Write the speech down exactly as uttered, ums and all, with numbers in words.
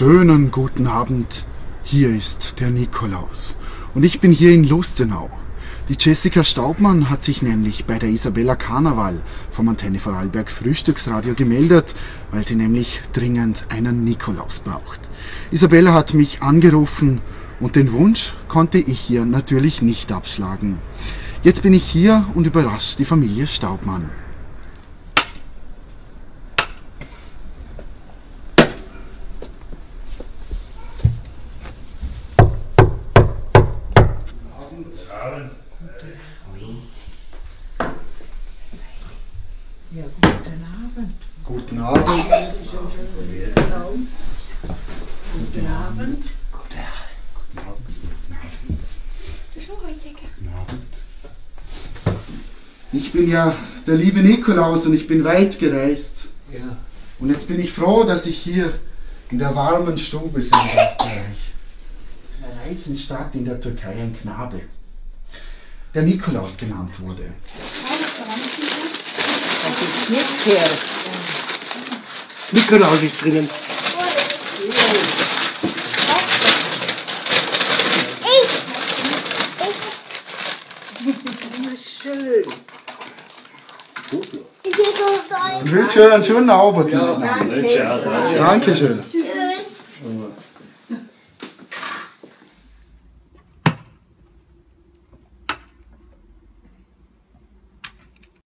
Schönen guten Abend, hier ist der Nikolaus und ich bin hier in Lustenau. Die Jessica Staubmann hat sich nämlich bei der Isabella Canaval vom Antenne Vorarlberg Frühstücksradio gemeldet, weil sie nämlich dringend einen Nikolaus braucht. Isabella hat mich angerufen und den Wunsch konnte ich ihr natürlich nicht abschlagen. Jetzt bin ich hier und überrasche die Familie Staubmann. Ja, guten Abend. Guten Abend. Guten Abend. Guten Abend. Guten Abend. Guten Abend. Ich bin ja der liebe Nikolaus und ich bin weit gereist. Ja. Und jetzt bin ich froh, dass ich hier in der warmen Stube sein darf. In einer reichen Stadt in der Türkei ein Knabe, der Nikolaus genannt wurde. Nikolaus ist drinnen. Ich! Schön. Gut. Ich wünsche einen schönen Abend. Ja, danke. Dankeschön.